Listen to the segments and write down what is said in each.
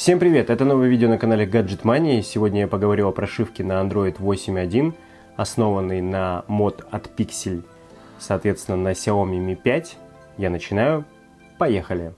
Всем привет! Это новое видео на канале GADGETMANIA. Сегодня я поговорю о прошивке на Android 8.1, основанной на мод от Pixel, соответственно, на Xiaomi Mi 5. Я начинаю. Поехали!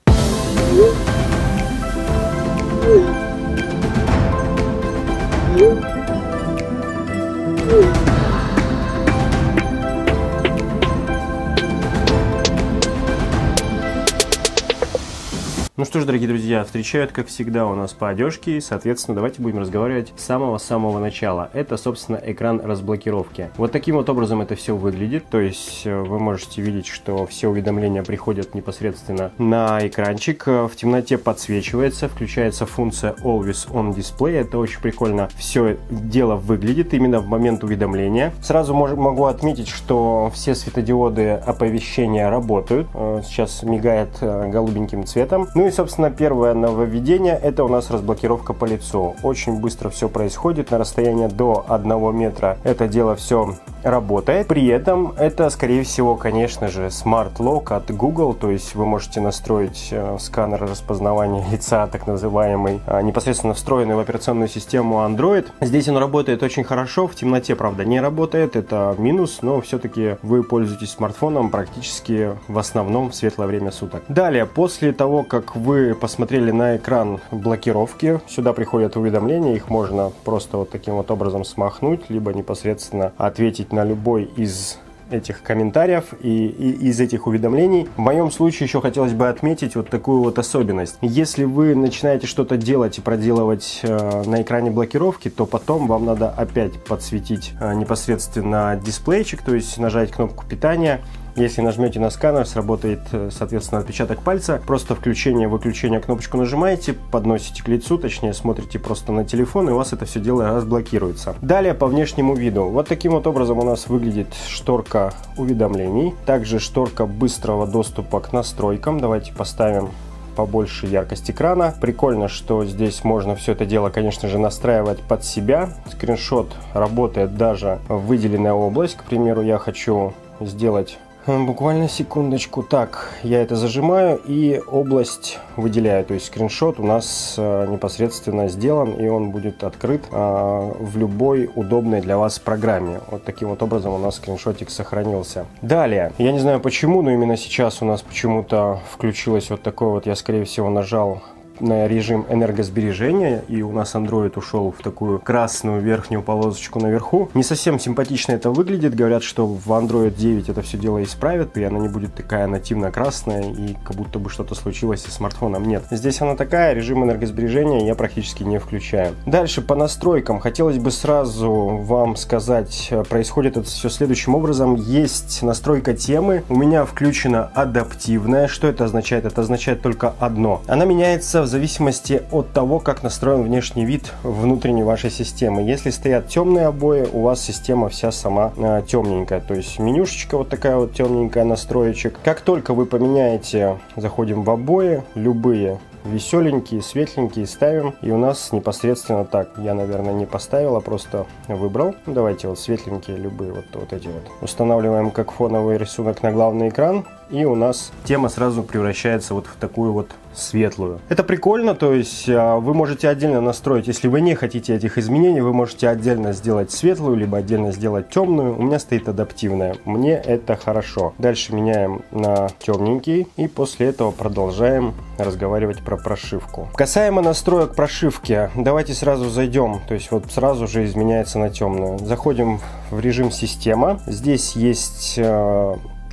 Ну что ж, дорогие друзья, встречают, как всегда, у нас по одежке, и, соответственно, давайте будем разговаривать с самого-самого начала. Это, собственно, экран разблокировки. Вот таким вот образом это все выглядит, то есть вы можете видеть, что все уведомления приходят непосредственно на экранчик, в темноте подсвечивается, включается функция Always On Display, это очень прикольно все дело выглядит именно в момент уведомления. Сразу могу отметить, что все светодиоды оповещения работают, сейчас мигает голубеньким цветом. Ну и, собственно, первое нововведение – это у нас разблокировка по лицу. Очень быстро все происходит, на расстоянии до 1 метра это дело все работает. При этом это, скорее всего, конечно же, Smart Lock от Google, то есть вы можете настроить сканер распознавания лица, так называемый, непосредственно встроенный в операционную систему Android. Здесь он работает очень хорошо, в темноте, правда, не работает, это минус, но все-таки вы пользуетесь смартфоном практически в основном в светлое время суток. Далее, после того, как вы посмотрели на экран блокировки, сюда приходят уведомления, их можно просто вот таким вот образом смахнуть, либо непосредственно ответить на любой из этих комментариев и из этих уведомлений. В моем случае еще хотелось бы отметить вот такую вот особенность. Если вы начинаете что-то делать и проделывать на экране блокировки, то потом вам надо опять подсветить непосредственно дисплейчик, то есть нажать кнопку питания. Если нажмете на сканер, сработает, соответственно, отпечаток пальца. Просто включение-выключение кнопочку нажимаете, подносите к лицу, точнее, смотрите просто на телефон, и у вас это все дело разблокируется. Далее по внешнему виду. Вот таким вот образом у нас выглядит шторка уведомлений. Также шторка быстрого доступа к настройкам. Давайте поставим побольше яркость экрана. Прикольно, что здесь можно все это дело, конечно же, настраивать под себя. Скриншот работает даже в выделенная область. К примеру, я хочу сделать... Буквально секундочку. Так, я это зажимаю и область выделяю. То есть скриншот у нас непосредственно сделан, и он будет открыт в любой удобной для вас программе. Вот таким вот образом у нас скриншотик сохранился. Далее, я не знаю почему, но именно сейчас у нас почему-то включилось вот такое вот, я скорее всего нажал на режим энергосбережения, и у нас Android ушел в такую красную верхнюю полосочку наверху. Не совсем симпатично это выглядит. Говорят, что в Android 9 это все дело исправят, и она не будет такая нативно красная, и как будто бы что-то случилось с смартфоном. Нет. Здесь она такая, режим энергосбережения я практически не включаю. Дальше по настройкам. Хотелось бы сразу вам сказать, происходит это все следующим образом. Есть настройка темы. У меня включена адаптивная. Что это означает? Это означает только одно. Она меняется в зависимости от того, как настроен внешний вид внутренней вашей системы. Если стоят темные обои, у вас система вся сама темненькая. То есть менюшечка вот такая вот темненькая, настроечек. Как только вы поменяете, заходим в обои, любые веселенькие, светленькие ставим. И у нас непосредственно так. Я, наверное, не поставил, а просто выбрал. Давайте вот светленькие, любые, вот эти вот. Устанавливаем как фоновый рисунок на главный экран. И у нас тема сразу превращается вот в такую вот светлую. Это прикольно, то есть вы можете отдельно настроить, если вы не хотите этих изменений, вы можете отдельно сделать светлую, либо отдельно сделать темную. У меня стоит адаптивная, мне это хорошо. Дальше меняем на темненький, и после этого продолжаем разговаривать про прошивку. Касаемо настроек прошивки, давайте сразу зайдем, то есть вот сразу же изменяется на темную. Заходим в режим система, здесь есть...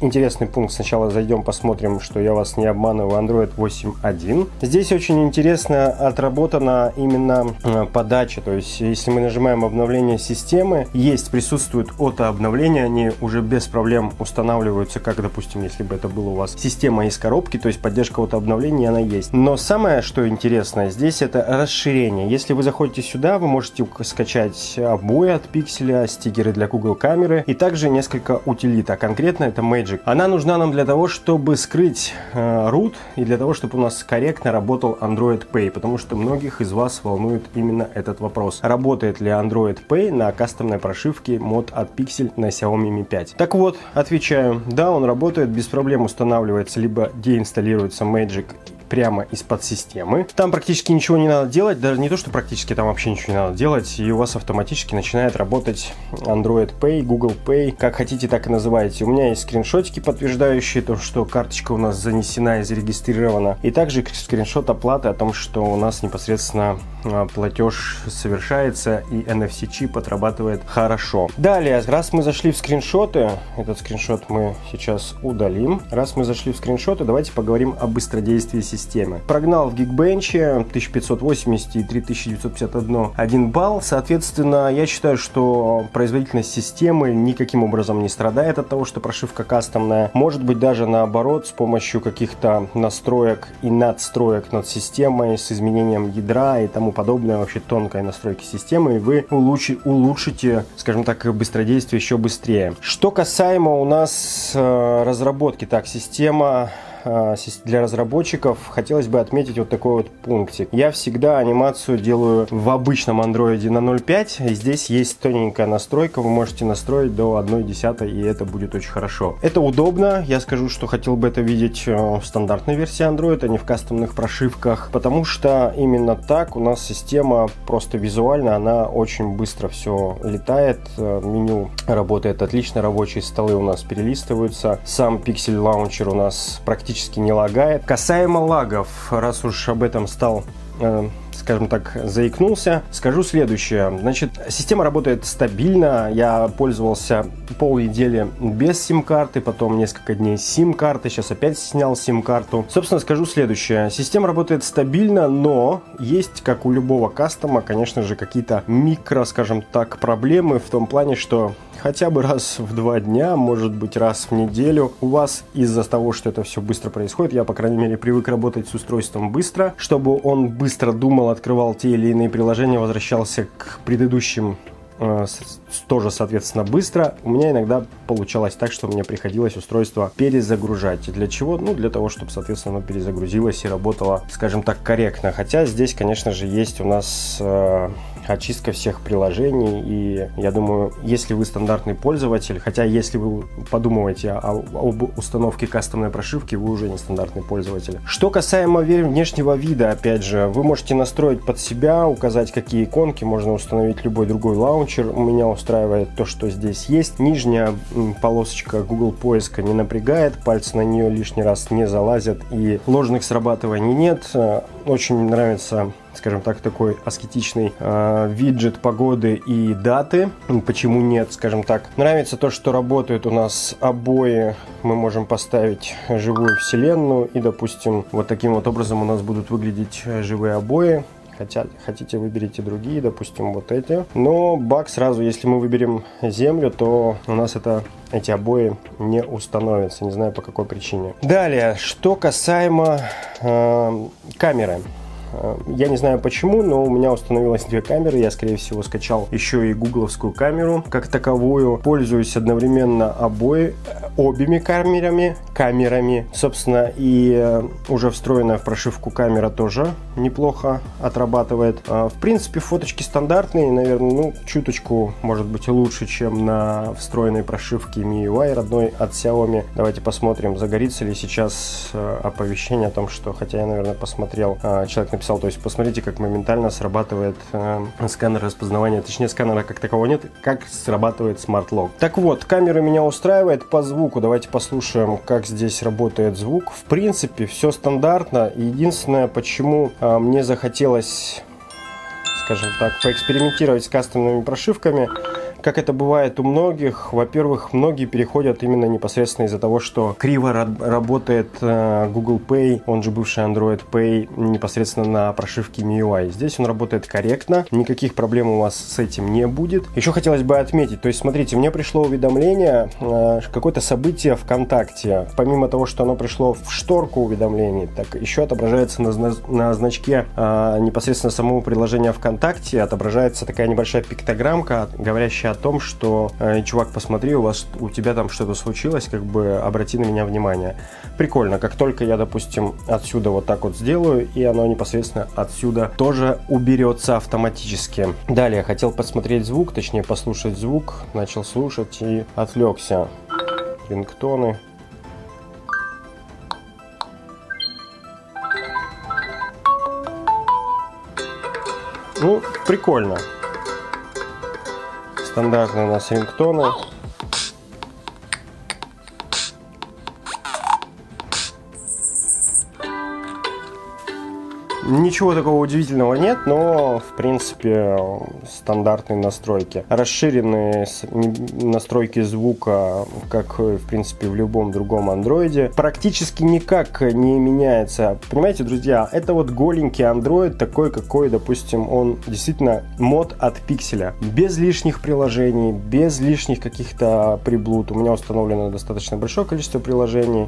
интересный пункт. Сначала зайдем, посмотрим, что я вас не обманываю. Android 8.1. Здесь очень интересно отработана именно подача. То есть, если мы нажимаем обновление системы, присутствует отообновление. Они уже без проблем устанавливаются, как, допустим, если бы это была у вас система из коробки. То есть, поддержка отообновления, она есть. Но самое, что интересно, здесь это расширение. Если вы заходите сюда, вы можете скачать обои от Pixel, стикеры для Google камеры и также несколько утилит. А конкретно это Magic. Она нужна нам для того, чтобы скрыть root и для того, чтобы у нас корректно работал Android Pay, потому что многих из вас волнует именно этот вопрос. Работает ли Android Pay на кастомной прошивке мод от Pixel на Xiaomi Mi 5? Так вот, отвечаю, да, он работает, без проблем устанавливается, либо деинсталируется Magic прямо из-под системы. Там практически ничего не надо делать, даже не то, что практически, там вообще ничего не надо делать, и у вас автоматически начинает работать Android Pay, Google Pay, как хотите, так и называете. У меня есть скриншотики, подтверждающие то, что карточка у нас занесена и зарегистрирована, и также скриншот оплаты о том, что у нас непосредственно платеж совершается и NFC-чип отрабатывает хорошо. Далее, раз мы зашли в скриншоты, этот скриншот мы сейчас удалим. Раз мы зашли в скриншоты, давайте поговорим о быстродействии системы. Прогнал в Geekbench 1580 и 3951 1 балл. Соответственно, я считаю, что производительность системы никаким образом не страдает от того, что прошивка кастомная. Может быть, даже наоборот, с помощью каких-то настроек и надстроек над системой, с изменением ядра и тому подобное, вообще тонкой настройки системы, и вы улучшите, скажем так, быстродействие еще быстрее. Что касаемо у нас разработки, так, система для разработчиков, хотелось бы отметить вот такой вот пунктик. Я всегда анимацию делаю в обычном Android на 0.5, и здесь есть тоненькая настройка, вы можете настроить до 1.10, и это будет очень хорошо. Это удобно, я скажу, что хотел бы это видеть в стандартной версии Android, а не в кастомных прошивках, потому что именно так у нас система просто визуально, она очень быстро все летает, меню работает отлично, рабочие столы у нас перелистываются, сам Pixel Launcher у нас практически не лагает. Касаемо лагов, раз уж об этом стал, скажем так, заикнулся, скажу следующее. Значит, система работает стабильно. Я пользовался полнедели без сим-карты, потом несколько дней с сим-карты, сейчас опять снял сим-карту. Собственно, скажу следующее. Система работает стабильно, но есть, как у любого кастома, конечно же, какие-то микро, скажем так, проблемы в том плане, что хотя бы раз в 2 дня, может быть, раз в неделю у вас из-за того, что это все быстро происходит, я, по крайней мере, привык работать с устройством быстро, чтобы он быстро думал, открывал те или иные приложения, возвращался к предыдущим тоже, соответственно, быстро. У меня иногда получалось так, что мне приходилось устройство перезагружать. И для чего? Ну, для того, чтобы, соответственно, оно перезагрузилось и работало, скажем так, корректно. Хотя здесь, конечно же, есть у нас очистка всех приложений. И я думаю, если вы стандартный пользователь, хотя если вы подумываете об установке кастомной прошивки, вы уже не стандартный пользователь. Что касаемо внешнего вида, опять же, вы можете настроить под себя, указать, какие иконки, можно установить любой другой лаунчер. У меня устраивает то, что здесь есть. Нижняя полосочка Google поиска не напрягает, пальцы на нее лишний раз не залазят и ложных срабатываний нет. Очень нравится, скажем так, такой аскетичный виджет погоды и даты. Почему нет, скажем так. Нравится то, что работают у нас обои. Мы можем поставить живую вселенную и, допустим, вот таким вот образом у нас будут выглядеть живые обои. Хотите, выберите другие, допустим, вот эти. Но баг сразу, если мы выберем землю, то у нас эти обои не установятся. Не знаю, по какой причине. Далее, что касаемо камеры. Я не знаю почему, но у меня установилось 2 камеры. Я, скорее всего, скачал еще и гугловскую камеру как таковую. Пользуюсь одновременно обеими камерами. Собственно, и уже встроенная в прошивку камера тоже неплохо отрабатывает. В принципе, фоточки стандартные. Наверное, ну, чуточку, может быть, лучше, чем на встроенной прошивке MiUI родной от Xiaomi. Давайте посмотрим, загорится ли сейчас оповещение о том, что... Хотя я, наверное, посмотрел, человек написал, то есть посмотрите, как моментально срабатывает сканер распознавания, точнее сканера как такового нет, как срабатывает Smart Lock. Так вот, камера меня устраивает. По звуку давайте послушаем, как здесь работает звук. В принципе, все стандартно. Единственное, почему мне захотелось, скажем так, поэкспериментировать с кастомными прошивками, как это бывает у многих. Во-первых, многие переходят именно непосредственно из-за того, что криво работает Google Pay, он же бывший Android Pay, непосредственно на прошивке MIUI. Здесь он работает корректно, никаких проблем у вас с этим не будет. Еще хотелось бы отметить, то есть, смотрите, мне пришло уведомление, какое-то событие ВКонтакте. Помимо того, что оно пришло в шторку уведомлений, так еще отображается на значке непосредственно самого приложения ВКонтакте, отображается такая небольшая пиктограммка, говорящая о том, что чувак, посмотри, у тебя там что-то случилось, как бы обрати на меня внимание. Прикольно, как только я, допустим, отсюда вот так вот сделаю, и оно непосредственно отсюда тоже уберется автоматически. Далее, хотел посмотреть звук, точнее послушать звук, начал слушать и отвлекся. Рингтоны. Ну, прикольно. Стандартные у нас рингтоны. Ничего такого удивительного нет, но, в принципе, стандартные настройки. Расширенные настройки звука, как, в принципе, в любом другом андроиде. Практически никак не меняется. Понимаете, друзья, это вот голенький андроид, такой, какой, допустим, он действительно мод от пикселя. Без лишних приложений, без лишних каких-то приблуд. У меня установлено достаточно большое количество приложений.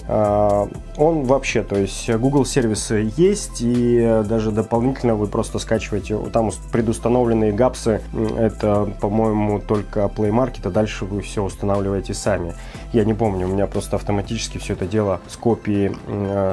Он вообще, то есть, Google сервисы есть, и даже дополнительно вы просто скачиваете, там предустановленные гапсы, это, по-моему, только Play Market, а дальше вы все устанавливаете сами. Я не помню, у меня просто автоматически все это дело с копии,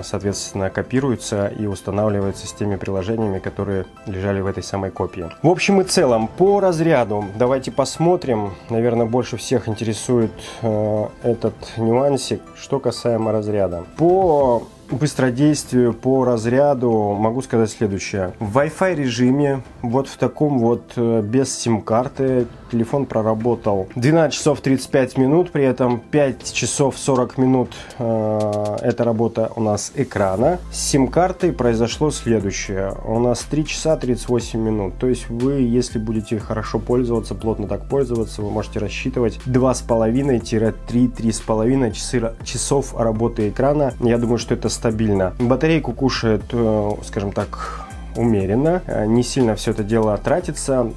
соответственно, копируется и устанавливается с теми приложениями, которые лежали в этой самой копии. В общем и целом, по разряду, давайте посмотрим, наверное, больше всех интересует этот нюансик, что касаемо разряда. По быстродействию, по разряду могу сказать следующее. В Wi-Fi режиме, вот в таком вот, без сим-карты, телефон проработал 12 часов 35 минут, при этом 5 часов 40 минут это работа у нас экрана. С сим-картой произошло следующее. У нас 3 часа 38 минут. То есть вы, если будете хорошо пользоваться, плотно так пользоваться, вы можете рассчитывать 2,5-3-3,5 часов работы экрана. Я думаю, что это стабильно. Батарейку кушает, скажем так, умеренно. Не сильно все это дело тратится.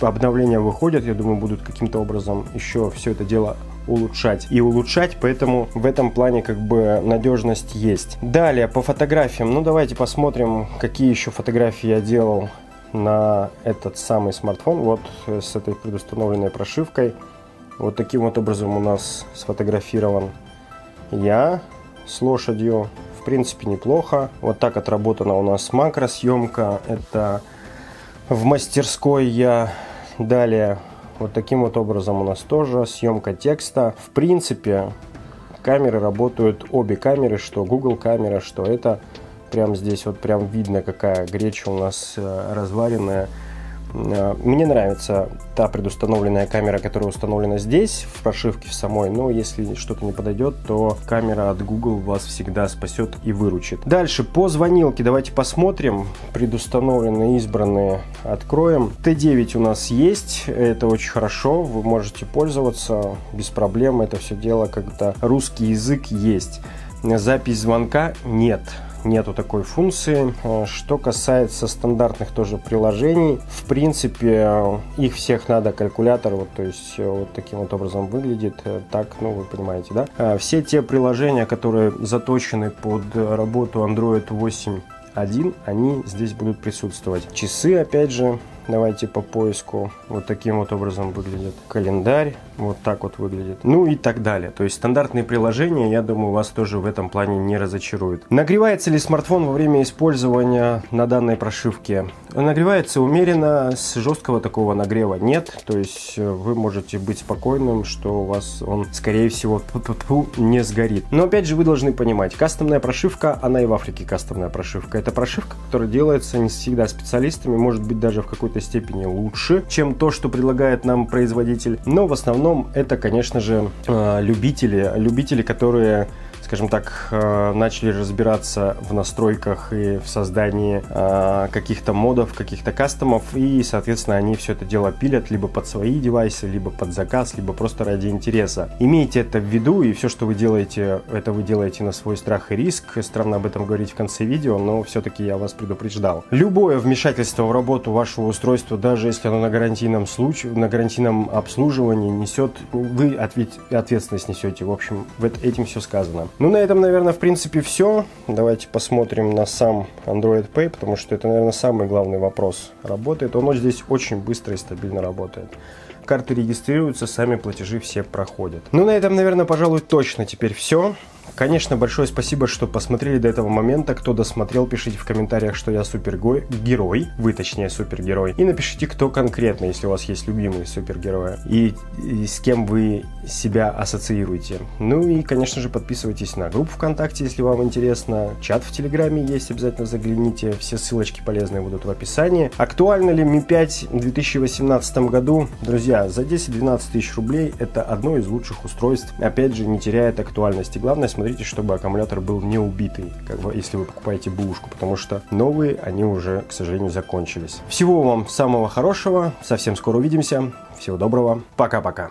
Обновления выходят, я думаю, будут каким-то образом еще все это дело улучшать и улучшать, поэтому в этом плане как бы надежность есть. Далее по фотографиям, ну давайте посмотрим, какие еще фотографии я делал на этот самый смартфон, вот с этой предустановленной прошивкой. Вот таким вот образом у нас сфотографирован я с лошадью, в принципе неплохо. Вот так отработана у нас макросъемка, это в мастерской я. Далее вот таким вот образом у нас тоже съемка текста. В принципе, камеры работают, обе камеры, что Google камера, что это. Прям здесь вот прям видно, какая греча у нас разваренная. Мне нравится та предустановленная камера, которая установлена здесь, в прошивке самой, но если что-то не подойдет, то камера от Google вас всегда спасет и выручит. Дальше по звонилке давайте посмотрим, предустановленные, избранные откроем. Т9 у нас есть, это очень хорошо, вы можете пользоваться без проблем, это все дело как-то русский язык есть. Запись звонка нет. Нету такой функции. Что касается стандартных тоже приложений, в принципе, их всех надо калькулятор, вот, то есть вот таким вот образом выглядит. Так, ну вы понимаете, да? Все те приложения, которые заточены под работу Android 8.1, они здесь будут присутствовать. Часы, опять же, давайте по поиску. Вот таким вот образом выглядит календарь. Вот так вот выглядит. Ну и так далее. То есть стандартные приложения, я думаю, вас тоже в этом плане не разочаруют. Нагревается ли смартфон во время использования на данной прошивке? Нагревается умеренно, с жесткого такого нагрева нет. То есть вы можете быть спокойным, что у вас он, скорее всего, не сгорит. Но опять же, вы должны понимать, кастомная прошивка, она и в Африке кастомная прошивка. Это прошивка, которая делается не всегда специалистами, может быть даже в какой-то степени лучше, чем то, что предлагает нам производитель. Но в основном это, конечно же, любители, которые, скажем так, начали разбираться в настройках и в создании каких-то модов, каких-то кастомов, и, соответственно, они все это дело пилят либо под свои девайсы, либо под заказ, либо просто ради интереса. Имейте это в виду, и все, что вы делаете, это вы делаете на свой страх и риск. Странно об этом говорить в конце видео, но все-таки я вас предупреждал. Любое вмешательство в работу вашего устройства, даже если оно на гарантийном случае, на гарантийном обслуживании, несет, вы ответственность несете. В общем, этим все сказано. Ну, на этом, наверное, в принципе все. Давайте посмотрим на сам Android Pay, потому что это, наверное, самый главный вопрос. Работает он здесь очень быстро и стабильно работает. Карты регистрируются, сами платежи все проходят. Ну, на этом, наверное, пожалуй, точно теперь все. Конечно, большое спасибо, что посмотрели до этого момента. Кто досмотрел, пишите в комментариях, что я супергерой. Вы, точнее, супергерой. И напишите, кто конкретно, если у вас есть любимые супергерои. И с кем вы себя ассоциируете. Ну и, конечно же, подписывайтесь на группу ВКонтакте, если вам интересно. Чат в Телеграме есть, обязательно загляните. Все ссылочки полезные будут в описании. Актуально ли Mi 5 в 2018 году? Друзья, за 10-12 тысяч рублей это одно из лучших устройств. Опять же, не теряет актуальности. Главное, смотрите, чтобы аккумулятор был не убитый, как бы, если вы покупаете бушку, потому что новые они уже, к сожалению, закончились. Всего вам самого хорошего. Совсем скоро увидимся. Всего доброго. Пока-пока.